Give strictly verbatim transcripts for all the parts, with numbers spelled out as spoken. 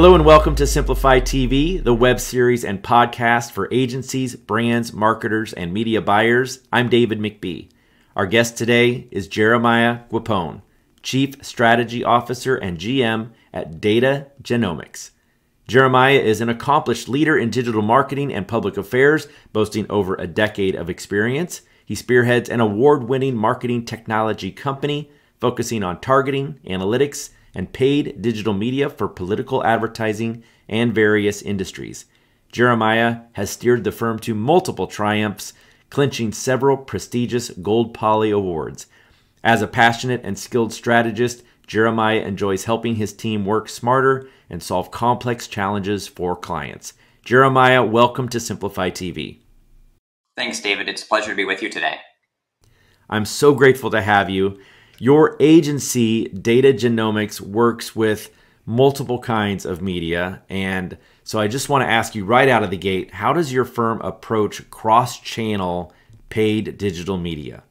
Hello and welcome to Simpli.fi T V, the web series and podcast for agencies, brands, marketers, and media buyers. I'm David McBee. Our guest today is Jeremiah Guappone, Chief Strategy Officer and G M at Data Genomix. Jeremiah is an accomplished leader in digital marketing and public affairs, boasting over a decade of experience. He spearheads an award-winning marketing technology company focusing on targeting, analytics, and paid digital media for political advertising and various industries. Jeremiah has steered the firm to multiple triumphs, clinching several prestigious Gold Poly Awards. As a passionate and skilled strategist, Jeremiah enjoys helping his team work smarter and solve complex challenges for clients. Jeremiah, welcome to Simpli.fi T V. Thanks, David. It's a pleasure to be with you today. I'm so grateful to have you. Your agency, Data Genomix, works with multiple kinds of media. And so I just want to ask you right out of the gate, how does your firm approach cross-channel paid digital media?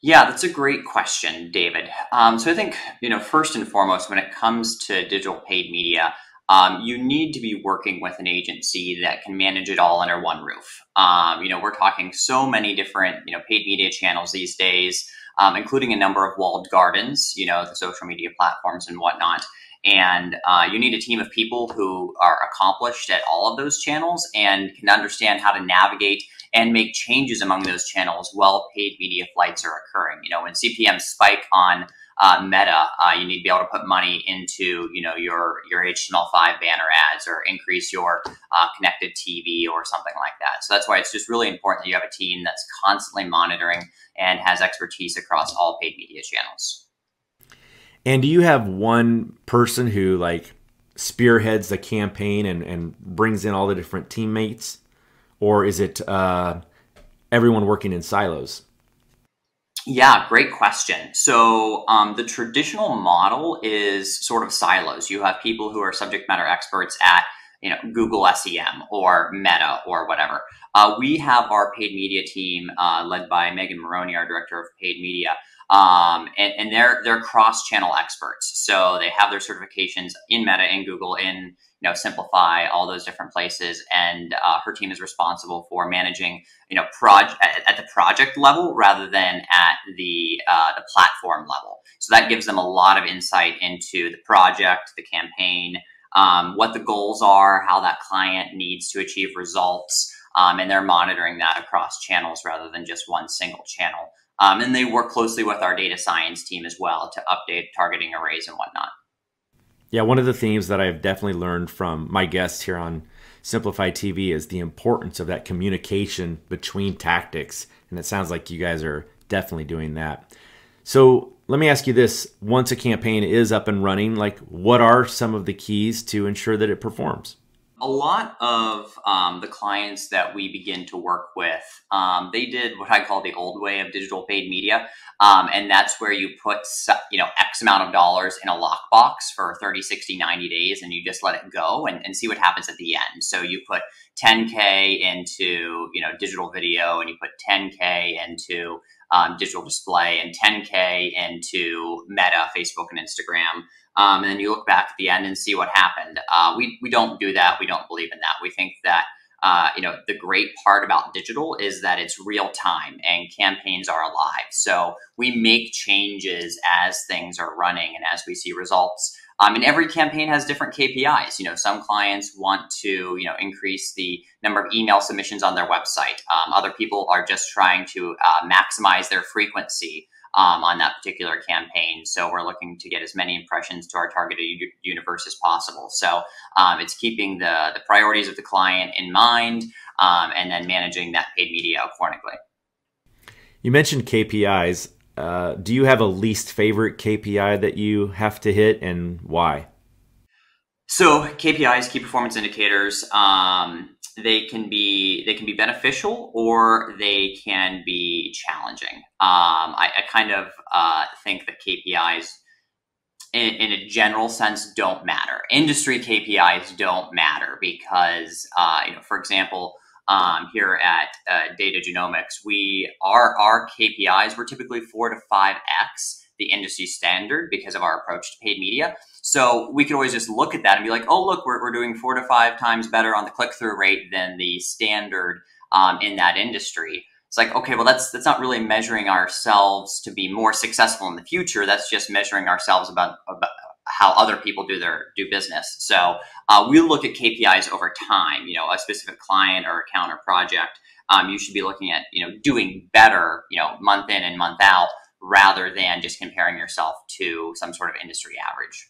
Yeah, that's a great question, David. Um, so I think, you know, first and foremost, when it comes to digital paid media, um, you need to be working with an agency that can manage it all under one roof. Um, you know, we're talking so many different, you know, paid media channels these days. Um, including a number of walled gardens, you know, the social media platforms and whatnot. And uh, you need a team of people who are accomplished at all of those channels and can understand how to navigate and make changes among those channels while paid media flights are occurring. You know, when C P Ms spike on uh, Meta, uh, you need to be able to put money into, you know, your, your H T M L five banner ads or increase your uh, connected T V or something like that. So that's why it's just really important that you have a team that's constantly monitoring and has expertise across all paid media channels. And do you have one person who like spearheads the campaign and, and brings in all the different teammates? Or is it uh, everyone working in silos? Yeah, great question. So um, the traditional model is sort of silos. You have people who are subject matter experts at you know, Google S E M or Meta or whatever. Uh, we have our paid media team uh, led by Megan Maroney, our director of paid media, um, and, and they're they're cross-channel experts. So they have their certifications in Meta, in Google, in you know, Simpli.fi, all those different places. And uh, her team is responsible for managing, you know, proj at, at the project level rather than at the, uh, the platform level. So that gives them a lot of insight into the project, the campaign, um, what the goals are, how that client needs to achieve results. Um, and they're monitoring that across channels rather than just one single channel. Um, and they work closely with our data science team as well to update targeting arrays and whatnot. Yeah, one of the themes that I've definitely learned from my guests here on Simpli.fi T V is the importance of that communication between tactics. And it sounds like you guys are definitely doing that. So let me ask you this. Once a campaign is up and running, like what are some of the keys to ensure that it performs? A lot of um, the clients that we begin to work with, um, they did what I call the old way of digital paid media. Um, and that's where you put, you know, X amount of dollars in a lockbox for thirty, sixty, ninety days, and you just let it go and, and see what happens at the end. So you put ten K into, you know, digital video, and you put ten K into um, digital display, and ten K into Meta, Facebook and Instagram. Um, and then you look back at the end and see what happened. Uh, we, we don't do that. We don't believe in that. We think that, uh, you know, the great part about digital is that it's real time and campaigns are alive. So we make changes as things are running and as we see results. Um, and every campaign has different K P Is. You know, some clients want to, you know, increase the number of email submissions on their website. Um, other people are just trying to uh, maximize their frequency Um, on that particular campaign. So we're looking to get as many impressions to our targeted universe as possible. So um, it's keeping the, the priorities of the client in mind um, and then managing that paid media accordingly. You mentioned K P Is. Uh, do you have a least favorite K P I that you have to hit and why? So K P Is, key performance indicators, um, they can be they can be beneficial or they can be challenging. Um, I, I kind of uh, think that K P Is in, in a general sense don't matter. Industry K P Is don't matter because, uh, you know, for example, um, here at uh, Data Genomix, we are our K P Is were typically four to five X the industry standard because of our approach to paid media. So we could always just look at that and be like, oh, look, we're, we're doing four to five times better on the click-through rate than the standard um, in that industry. It's like, okay, well, that's that's not really measuring ourselves to be more successful in the future. That's just measuring ourselves about, about how other people do their do business. So uh, we look at K P Is over time. You know, a specific client or account or project, um, you should be looking at, you know, doing better, you know, month in and month out, rather than just comparing yourself to some sort of industry average.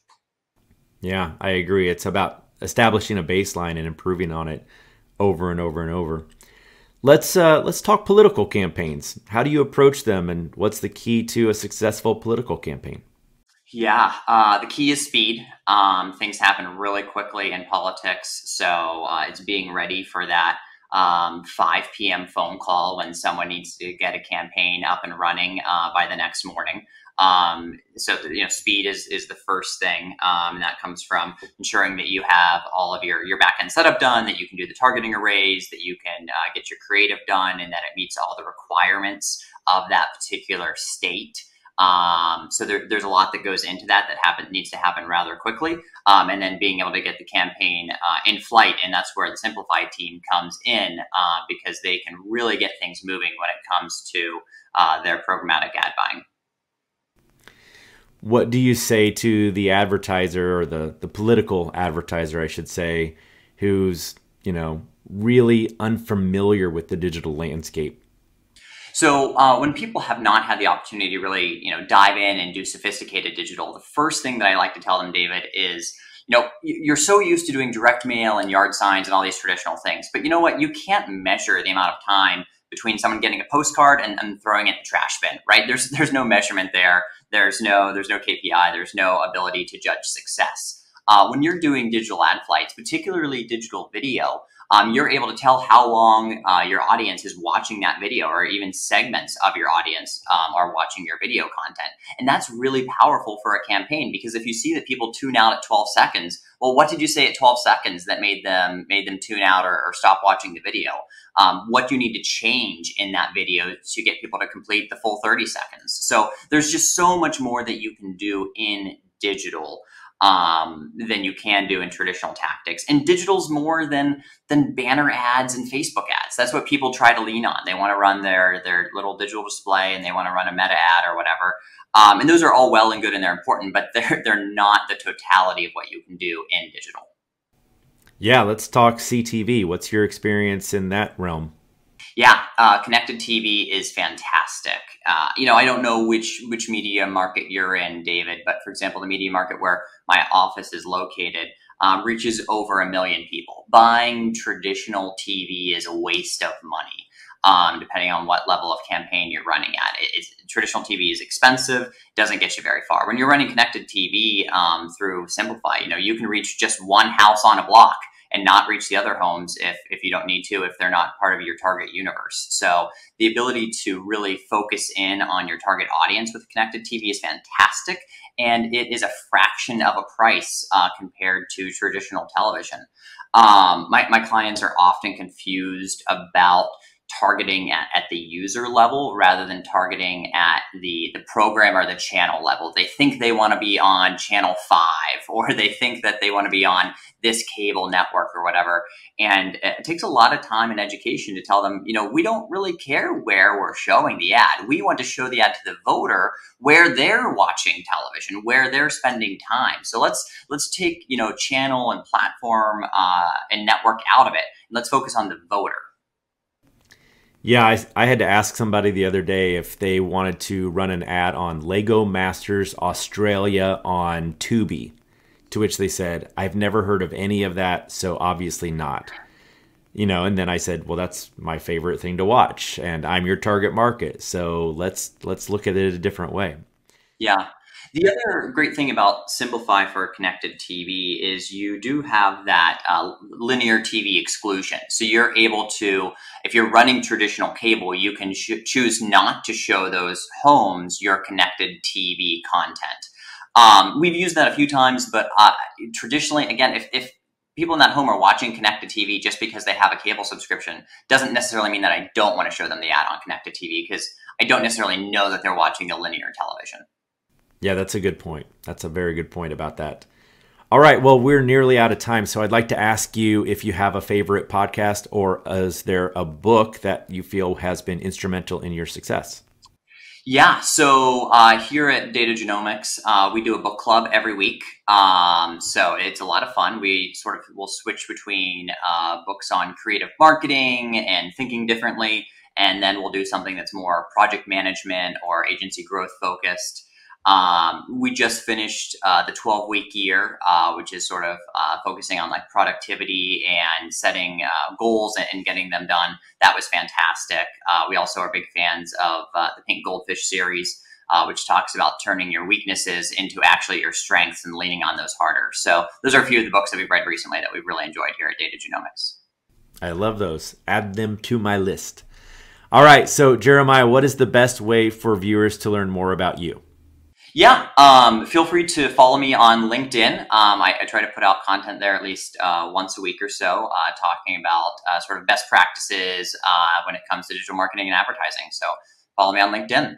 Yeah, I agree. It's about establishing a baseline and improving on it over and over and over. Let's uh, let's talk political campaigns. How do you approach them, and what's the key to a successful political campaign? Yeah, uh, the key is speed. Um, things happen really quickly in politics, so uh, it's being ready for that um, five P M phone call when someone needs to get a campaign up and running uh, by the next morning. Um, so, you know, speed is, is the first thing, um, and that comes from ensuring that you have all of your, your backend setup done, that you can do the targeting arrays, that you can uh, get your creative done, and that it meets all the requirements of that particular state. Um, so there, there's a lot that goes into that, that happen, needs to happen rather quickly. Um, and then being able to get the campaign uh, in flight, and that's where the Simpli.fi team comes in, uh, because they can really get things moving when it comes to uh, their programmatic ad buying. What do you say to the advertiser, or the, the political advertiser, I should say, who's, you know, really unfamiliar with the digital landscape? So uh, when people have not had the opportunity to really, you know, dive in and do sophisticated digital, the first thing that I like to tell them, David, is, you know, you're so used to doing direct mail and yard signs and all these traditional things, but you know what? You can't measure the amount of time between someone getting a postcard and, and throwing it in the trash bin, right? There's there's no measurement there. There's no there's no K P I. There's no ability to judge success. Uh, when you're doing digital ad flights, particularly digital video, um, you're able to tell how long uh, your audience is watching that video, or even segments of your audience um, are watching your video content. And that's really powerful for a campaign, because if you see that people tune out at twelve seconds, well, what did you say at twelve seconds that made them made them tune out or, or stop watching the video? Um, what do you need to change in that video to get people to complete the full thirty seconds? So there's just so much more that you can do in digital um, than you can do in traditional tactics. And digital's more than than banner ads and Facebook ads. That's what people try to lean on. They want to run their their little digital display, and they want to run a meta ad or whatever. Um, and those are all well and good, and they're important, but they're, they're not the totality of what you can do in digital. Yeah, let's talk C T V. What's your experience in that realm? Yeah, uh, connected T V is fantastic. Uh, you know, I don't know which, which media market you're in, David, but for example, the media market where my office is located um, reaches over a million people. Buying traditional T V is a waste of money. Um, depending on what level of campaign you're running at. It, it's, traditional T V is expensive, doesn't get you very far. When you're running connected T V um, through Simpli.fi, you know, you can reach just one house on a block and not reach the other homes if, if you don't need to, if they're not part of your target universe. So the ability to really focus in on your target audience with connected T V is fantastic. And it is a fraction of a price uh, compared to traditional television. Um, my, my clients are often confused about targeting at, at the user level rather than targeting at the, the program or the channel level. They think they want to be on channel five, or they think that they want to be on this cable network or whatever. And it takes a lot of time and education to tell them, you know, we don't really care where we're showing the ad. We want to show the ad to the voter where they're watching television, where they're spending time. So let's, let's take, you know, channel and platform uh, and network out of it. Let's focus on the voter. Yeah, I, I had to ask somebody the other day if they wanted to run an ad on Lego Masters Australia on Tubi, to which they said, I've never heard of any of that, so obviously not. You know, and then I said, well, that's my favorite thing to watch, and I'm your target market, so let's let's look at it a different way. Yeah. The other great thing about Simpli.fi for connected T V is you do have that uh, linear T V exclusion. So you're able to, if you're running traditional cable, you can choose not to show those homes your connected T V content. Um, we've used that a few times, but uh, traditionally, again, if, if people in that home are watching connected T V just because they have a cable subscription, doesn't necessarily mean that I don't want to show them the ad on connected T V, because I don't necessarily know that they're watching the linear television. Yeah, that's a good point. That's a very good point about that. All right, well, we're nearly out of time, so I'd like to ask you if you have a favorite podcast, or is there a book that you feel has been instrumental in your success? Yeah, so uh, here at Data Genomix, uh, we do a book club every week. Um, so it's a lot of fun. We sort of will switch between uh, books on creative marketing and thinking differently, and then we'll do something that's more project management or agency growth focused. Um, we just finished uh, the twelve-week year, uh, which is sort of uh, focusing on like productivity and setting uh, goals and, and getting them done. That was fantastic. Uh, we also are big fans of uh, the Pink Goldfish series, uh, which talks about turning your weaknesses into actually your strengths and leaning on those harder. So those are a few of the books that we've read recently that we've really enjoyed here at Data Genomix. I love those. Add them to my list. All right. So Jeremiah, what is the best way for viewers to learn more about you? Yeah, um, feel free to follow me on LinkedIn. Um, I, I try to put out content there at least uh, once a week or so, uh, talking about uh, sort of best practices uh, when it comes to digital marketing and advertising. So follow me on LinkedIn.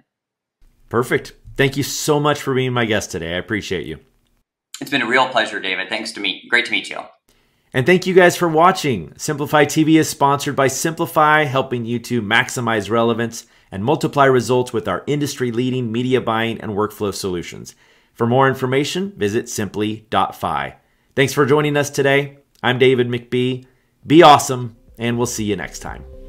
Perfect. Thank you so much for being my guest today. I appreciate you. It's been a real pleasure, David. Thanks to meet. Great to meet you. And thank you guys for watching. Simpli.fi T V is sponsored by Simpli.fi, helping you to maximize relevance and multiply results with our industry-leading media buying and workflow solutions. For more information, visit Simpli.fi. Thanks for joining us today. I'm David McBee. Be awesome, and we'll see you next time.